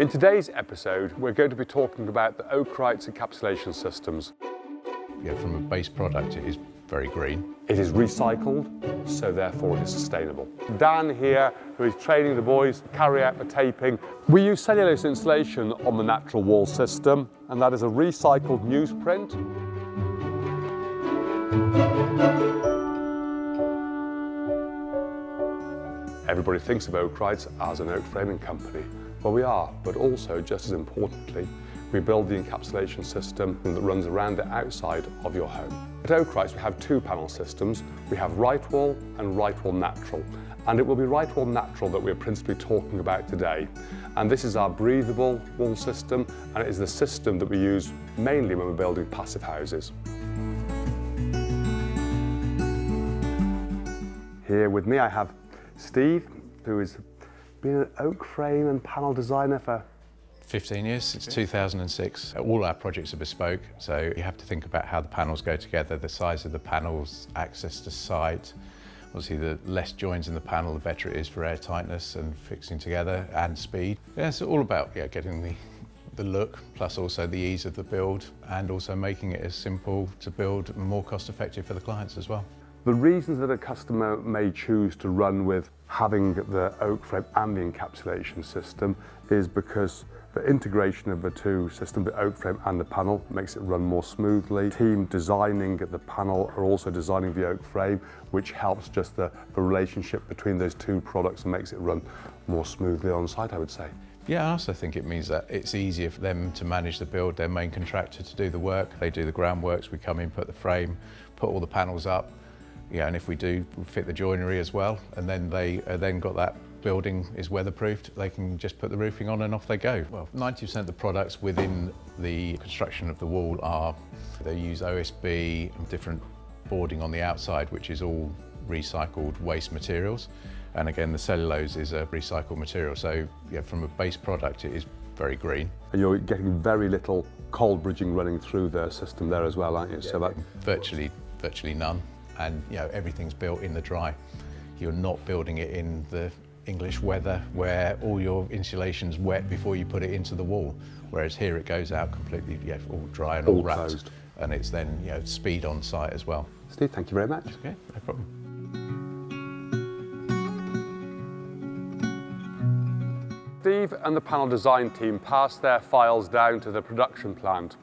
In today's episode, we're going to be talking about the Oakwrights encapsulation systems. Yeah, from a base product, it is very green. It is recycled, so therefore it is sustainable. Dan here, who is training the boys, carry out the taping. We use cellulose insulation on the natural wall system, and that is a recycled newsprint. Everybody thinks of Oakwrights as an oak framing company. Well, we are, but also, just as importantly, we build the encapsulation system that runs around the outside of your home. At Oakwrights, we have two panel systems. We have WrightWall and WrightWall Natural. And it will be WrightWall Natural that we're principally talking about today. And this is our breathable wall system, and it is the system that we use mainly when we're building passive houses. Here with me, I have Steve, who has been an oak frame and panel designer for 15 years, since 2006. All our projects are bespoke, so you have to think about how the panels go together, the size of the panels, access to site. Obviously, the less joins in the panel, the better it is for air tightness and fixing together and speed. Yeah, it's all about getting the look, plus also the ease of the build, and also making it as simple to build and more cost effective for the clients as well. The reasons that a customer may choose to run with having the oak frame and the encapsulation system is because the integration of the two systems, the oak frame and the panel, makes it run more smoothly. The team designing the panel are also designing the oak frame, which helps just the relationship between those two products and makes it run more smoothly on site, I would say. Yeah, I also think it means that it's easier for them to manage the build, their main contractor to do the work. They do the groundworks, we come in, put the frame, put all the panels up. Yeah, and if we do, we'll fit the joinery as well, and then they then got that building is weatherproofed, they can just put the roofing on and off they go. Well, 90% of the products within the construction of the wall are, they use OSB and different boarding on the outside, which is all recycled waste materials. And again, the cellulose is a recycled material, so yeah, from a base product, it is very green. And you're getting very little cold bridging running through the system there as well, aren't you? Yeah, so that virtually none. And you know, everything's built in the dry. You're not building it in the English weather where all your insulation's wet before you put it into the wall. Whereas here it goes out completely, yeah, all dry and all wrapped. Closed. And it's then, you know, speed on site as well. Steve, thank you very much. Okay, no problem. Steve and the panel design team pass their files down to the production plant.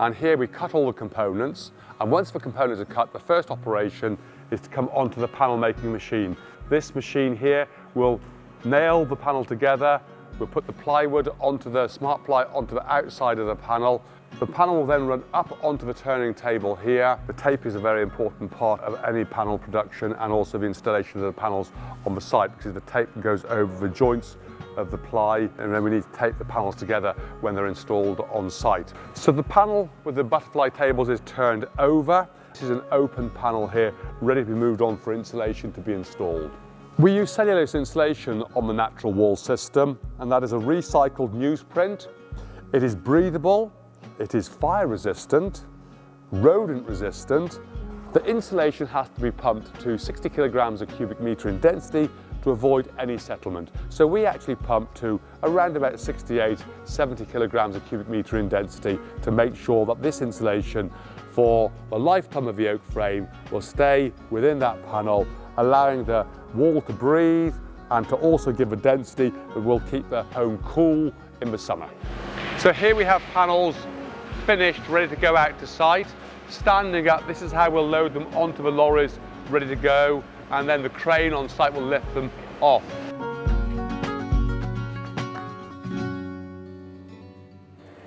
And here we cut all the components, and once the components are cut, the first operation is to come onto the panel making machine. This machine here will nail the panel together, we'll put the plywood onto the smart ply onto the outside of the panel. The panel will then run up onto the turning table here. The tape is a very important part of any panel production, and also the installation of the panels on the site, because the tape goes over the joints of the ply, and then we need to tape the panels together when they're installed on site. So the panel with the butterfly tables is turned over. This is an open panel here, ready to be moved on for insulation to be installed. We use cellulose insulation on the natural wall system, and that is a recycled newsprint. It is breathable, it is fire resistant, rodent resistant. The insulation has to be pumped to 60 kilograms a cubic meter in density to avoid any settlement. So we actually pump to around about 68, 70 kilograms a cubic meter in density to make sure that this insulation for the lifetime of the oak frame will stay within that panel, allowing the wall to breathe and to also give a density that will keep the home cool in the summer. So here we have panels finished, ready to go out to site. Standing up, this is how we'll load them onto the lorries, ready to go, and then the crane on site will lift them off.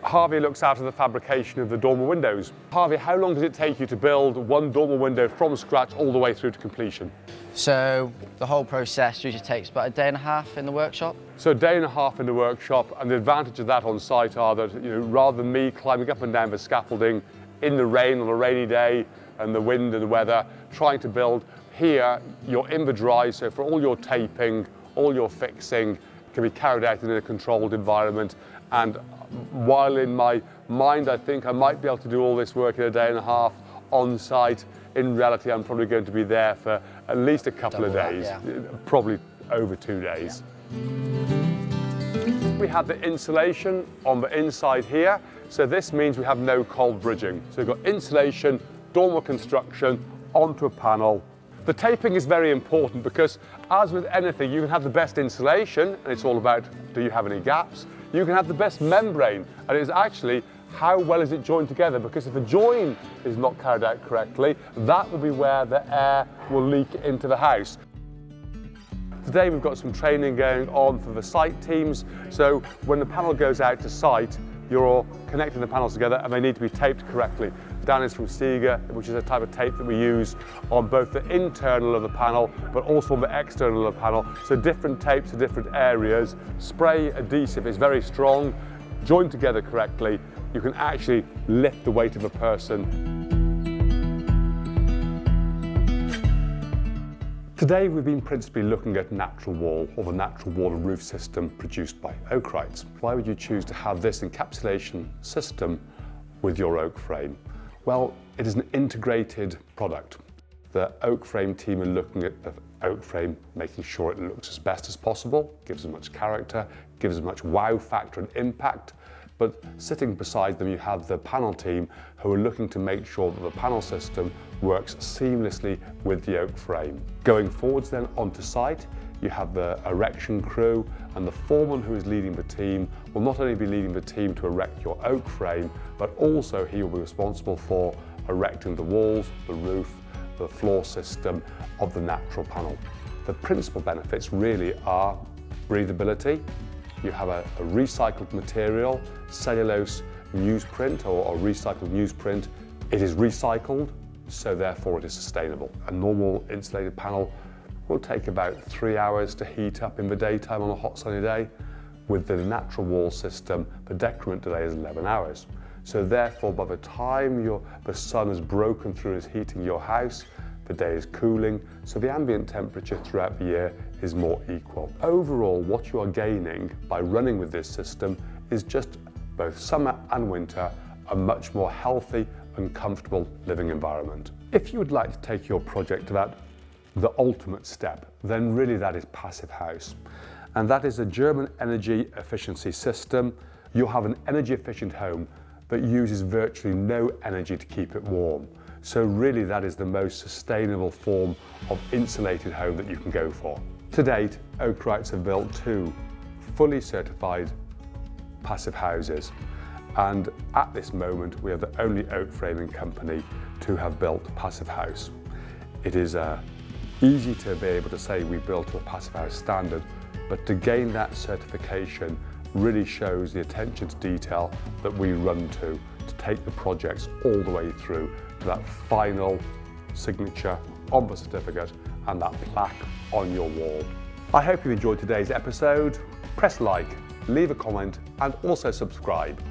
Harvey looks after the fabrication of the dormer windows. Harvey, how long does it take you to build one dormer window from scratch all the way through to completion? So the whole process usually takes about a day and a half in the workshop. So a day and a half in the workshop, and the advantage of that on site are that, you know, rather than me climbing up and down the scaffolding in the rain on a rainy day and the wind and the weather, trying to build, here you're in the dry, so for all your taping, all your fixing can be carried out in a controlled environment. And while in my mind I think I might be able to do all this work in a day and a half on site, in reality I'm probably going to be there for at least a couple of days, probably over 2 days. Yeah. we have the insulation on the inside here, so this means we have no cold bridging. So we've got insulation, dormer construction onto a panel. The taping is very important because, as with anything, you can have the best insulation, and it's all about, do you have any gaps? You can have the best membrane, and it is actually how well is it joined together, because if the join is not carried out correctly, that will be where the air will leak into the house. Today we've got some training going on for the site teams, so when the panel goes out to site, you're connecting the panels together and they need to be taped correctly. Dan is from Sieger, which is a type of tape that we use on both the internal of the panel, but also on the external of the panel. So different tapes for different areas. Spray adhesive is very strong. Joined together correctly, you can actually lift the weight of a person. Today we've been principally looking at natural wall, or the natural wall and roof system produced by Oakwrights. Why would you choose to have this encapsulation system with your oak frame? Well, it is an integrated product. The oak frame team are looking at the oak frame, making sure it looks as best as possible, gives as much character, gives as much wow factor and impact. But sitting beside them, you have the panel team who are looking to make sure that the panel system works seamlessly with the oak frame. Going forwards then onto site, you have the erection crew, and the foreman who is leading the team will not only be leading the team to erect your oak frame, but also he will be responsible for erecting the walls, the roof, the floor system of the natural panel. The principal benefits really are breathability. You have a recycled material, cellulose newsprint or recycled newsprint. It is recycled, so therefore it is sustainable. A normal insulated panel will take about 3 hours to heat up in the daytime on a hot sunny day. With the natural wall system, the decrement delay is 11 hours. So therefore, by the time the sun has broken through and is heating your house, the day is cooling, so the ambient temperature throughout the year is more equal. Overall, what you are gaining by running with this system is just, both summer and winter, a much more healthy and comfortable living environment. If you would like to take your project to the ultimate step, then really that is Passive House. And that is a German energy efficiency system. You'll have an energy efficient home that uses virtually no energy to keep it warm. So really that is the most sustainable form of insulated home that you can go for. To date, Oakwrights have built 2 fully certified passive houses, and at this moment we are the only oak framing company to have built Passive House. It is easy to be able to say we built to a Passive House standard, but to gain that certification really shows the attention to detail that we run to take the projects all the way through to that final signature on the certificate and that plaque on your wall. I hope you enjoyed today's episode. Press like, leave a comment, and also subscribe.